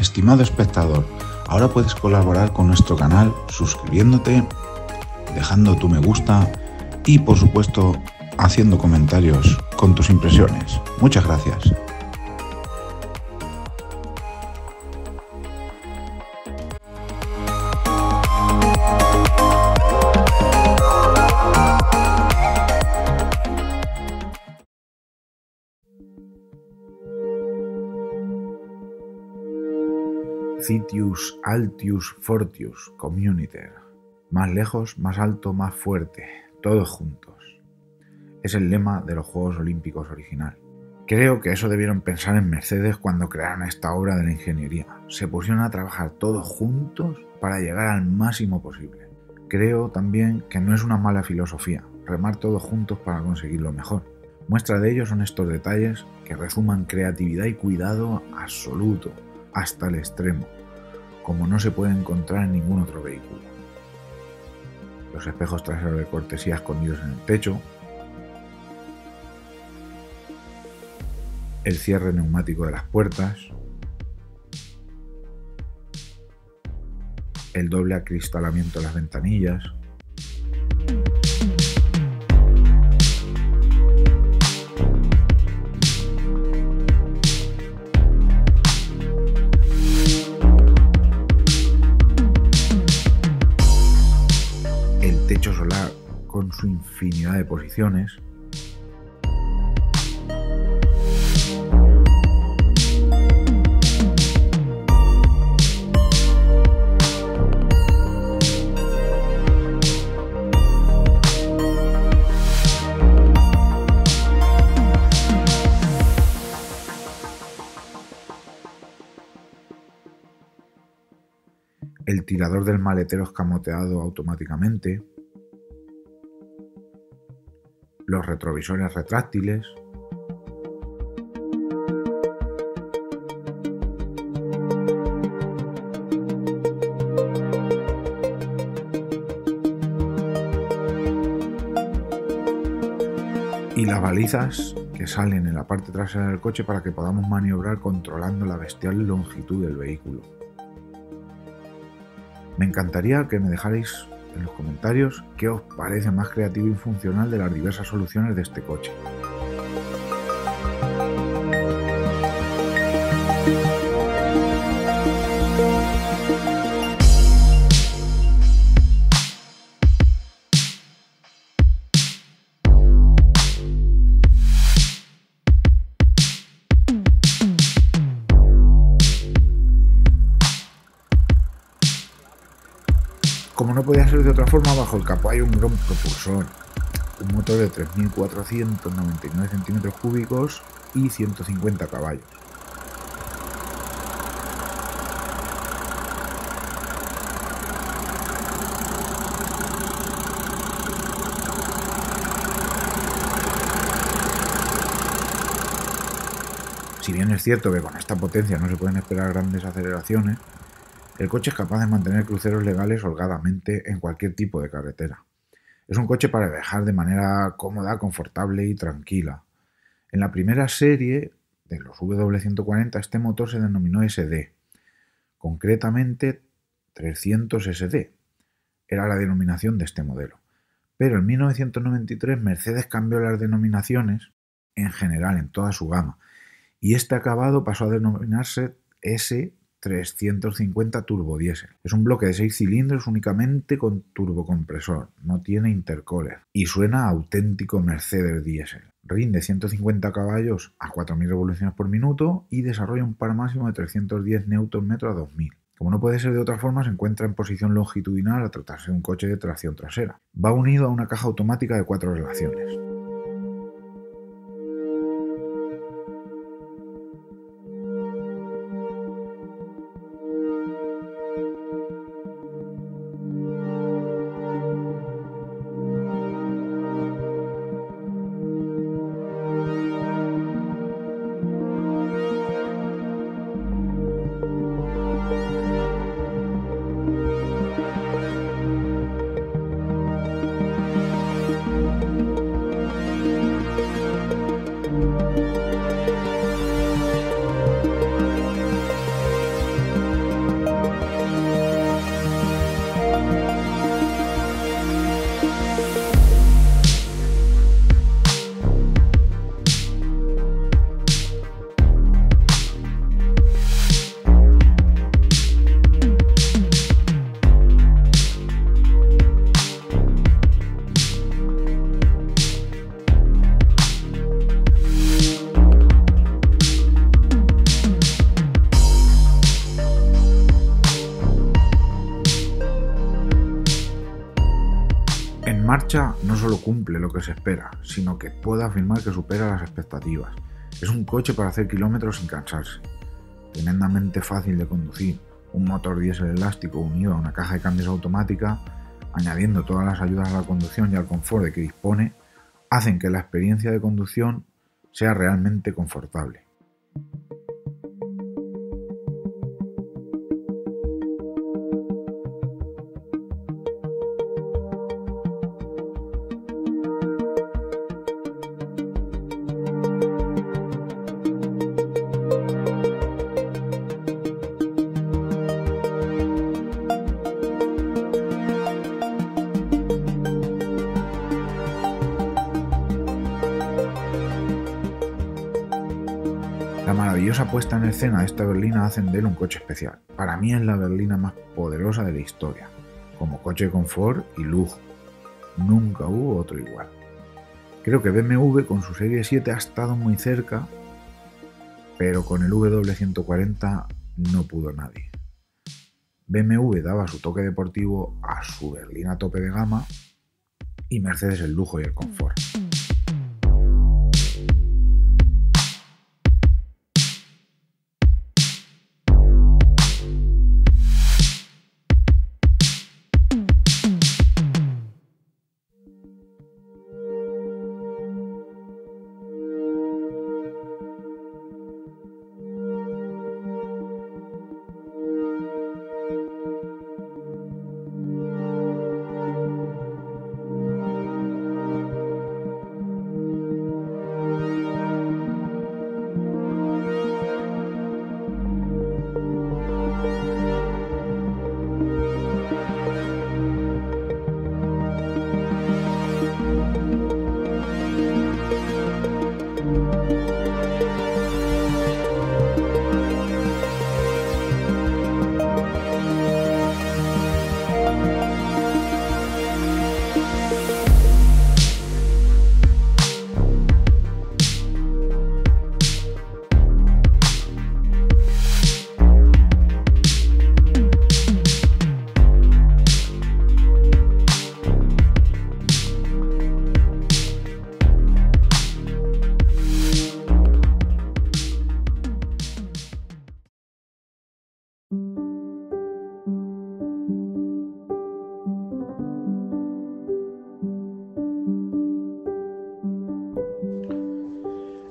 Estimado espectador, ahora puedes colaborar con nuestro canal suscribiéndote, dejando tu me gusta y, por supuesto, haciendo comentarios con tus impresiones. Muchas gracias. Citius altius fortius communiter. Más lejos, más alto, más fuerte. Todos juntos. Es el lema de los Juegos Olímpicos original. Creo que eso debieron pensar en Mercedes cuando crearon esta obra de la ingeniería. Se pusieron a trabajar todos juntos para llegar al máximo posible. Creo también que no es una mala filosofía remar todos juntos para conseguir lo mejor. Muestra de ello son estos detalles que resuman creatividad y cuidado absoluto hasta el extremo, como no se puede encontrar en ningún otro vehículo. Los espejos traseros de cortesía escondidos en el techo, el cierre neumático de las puertas, el doble acristalamiento de las ventanillas, techo solar con su infinidad de posiciones, el tirador del maletero escamoteado automáticamente, los retrovisores retráctiles, y las balizas que salen en la parte trasera del coche para que podamos maniobrar controlando la bestial longitud del vehículo. Me encantaría que me dejarais en los comentarios qué os parece más creativo y funcional de las diversas soluciones de este coche. Como no podía ser de otra forma, bajo el capó hay un gran propulsor, un motor de 3.499 centímetros cúbicos y 150 caballos. Si bien es cierto que con esta potencia no se pueden esperar grandes aceleraciones, el coche es capaz de mantener cruceros legales holgadamente en cualquier tipo de carretera. Es un coche para viajar de manera cómoda, confortable y tranquila. En la primera serie de los W140 este motor se denominó SD, concretamente 300 SD, era la denominación de este modelo. Pero en 1993 Mercedes cambió las denominaciones en general en toda su gama y este acabado pasó a denominarse S 350 Turbo Diésel. Es un bloque de 6 cilindros únicamente con turbocompresor, no tiene intercooler y suena a auténtico Mercedes diésel. Rinde 150 caballos a 4.000 revoluciones por minuto y desarrolla un par máximo de 310 Nm a 2.000. Como no puede ser de otra forma, se encuentra en posición longitudinal al tratarse de un coche de tracción trasera. Va unido a una caja automática de 4 relaciones. marcha no solo cumple lo que se espera, sino que puedo afirmar que supera las expectativas. Es un coche para hacer kilómetros sin cansarse, tremendamente fácil de conducir, un motor diésel elástico unido a una caja de cambios automática, añadiendo todas las ayudas a la conducción y al confort de que dispone, hacen que la experiencia de conducción sea realmente confortable. La maravillosa puesta en escena de esta berlina hacen de él un coche especial. Para mí es la berlina más poderosa de la historia, como coche de confort y lujo. Nunca hubo otro igual. Creo que BMW con su serie 7 ha estado muy cerca, pero con el W140 no pudo nadie. BMW daba su toque deportivo a su berlina tope de gama y Mercedes el lujo y el confort.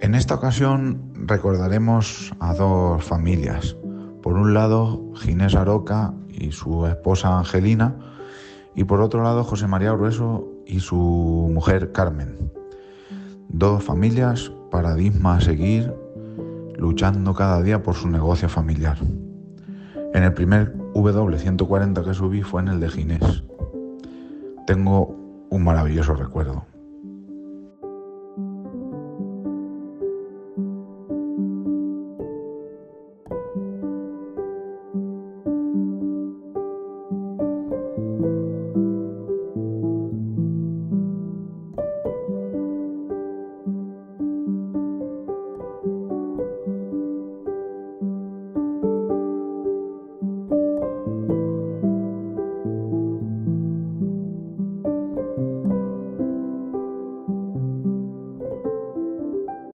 En esta ocasión recordaremos a dos familias. Por un lado, Ginés Aroca y su esposa Angelina, y por otro lado, José María Grueso y su mujer Carmen. Dos familias, paradigma a seguir, luchando cada día por su negocio familiar. En el primer W140 que subí fue en el de Ginés. Tengo un maravilloso recuerdo.